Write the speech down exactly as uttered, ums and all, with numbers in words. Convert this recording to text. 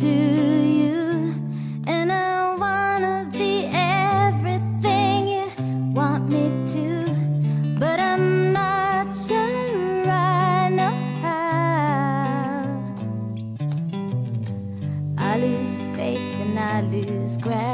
to you, and I wanna be everything you want me to, but I'm not sure I know how. I lose faith and I lose gravity.